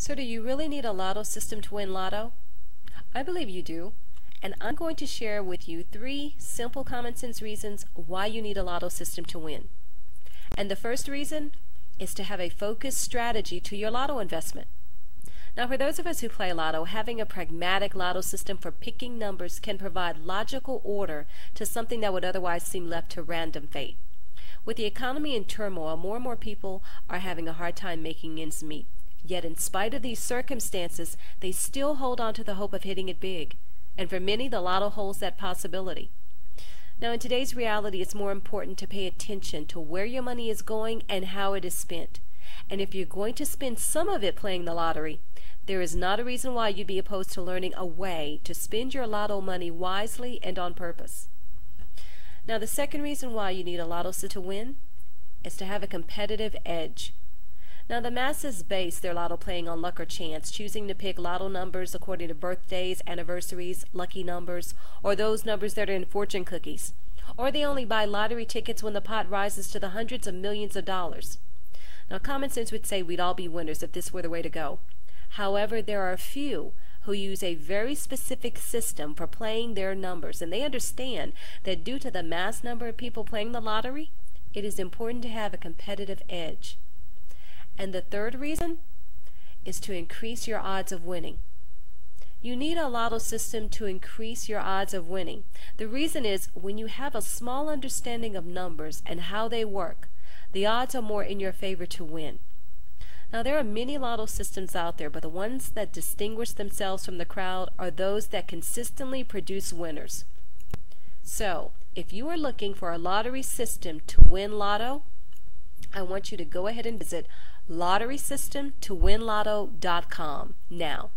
So do you really need a lotto system to win lotto? I believe you do, and I'm going to share with you 3 simple common sense reasons why you need a lotto system to win. And the first reason is to have a focused strategy to your lotto investment. Now, for those of us who play lotto, having a pragmatic lotto system for picking numbers can provide logical order to something that would otherwise seem left to random fate. With the economy in turmoil, more and more people are having a hard time making ends meet. Yet in spite of these circumstances, they still hold on to the hope of hitting it big. And for many, the lotto holds that possibility. Now, in today's reality, it's more important to pay attention to where your money is going and how it is spent. And if you're going to spend some of it playing the lottery, there is not a reason why you'd be opposed to learning a way to spend your lotto money wisely and on purpose. Now, the second reason why you need a lotto system to win is to have a competitive edge. Now, the masses base their lotto playing on luck or chance, choosing to pick lotto numbers according to birthdays, anniversaries, lucky numbers, or those numbers that are in fortune cookies. Or they only buy lottery tickets when the pot rises to the hundreds of millions of dollars. Now, common sense would say we'd all be winners if this were the way to go. However, there are a few who use a very specific system for playing their numbers, and they understand that due to the mass number of people playing the lottery, it is important to have a competitive edge. And the third reason is to increase your odds of winning. You need a lotto system to increase your odds of winning. The reason is when you have a small understanding of numbers and how they work, the odds are more in your favor to win. Now, there are many lotto systems out there, but the ones that distinguish themselves from the crowd are those that consistently produce winners. So, if you are looking for a lottery system to win lotto, I want you to go ahead and visit lotterysystemtowinlotto.com now.